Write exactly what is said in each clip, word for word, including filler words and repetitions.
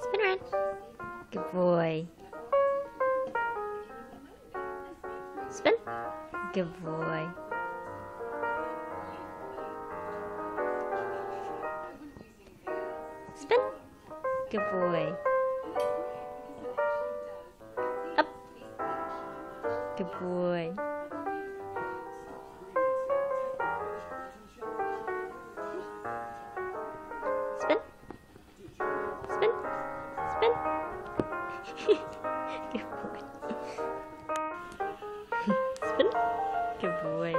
Spin around. Good boy. Spin. Good boy. Spin. Good boy. Up. Good boy. Spin. Spin. Spin. Good boy. Spin. Good boy.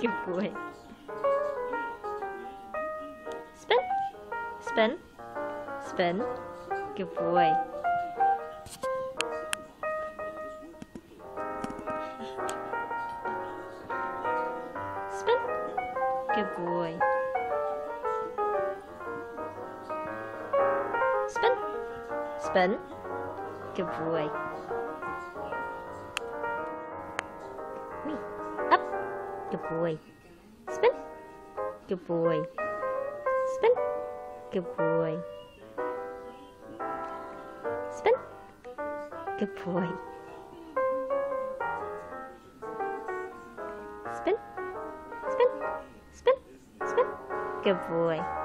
Good boy. Spin. Spin. Spin. Good boy. Spin. Good boy. Spin. Spin. Good boy. Me. Up. Good boy. Spin. Good boy. Spin. Good boy. Spin. Good boy. Spin. Spin. Spin. Spin. Good boy.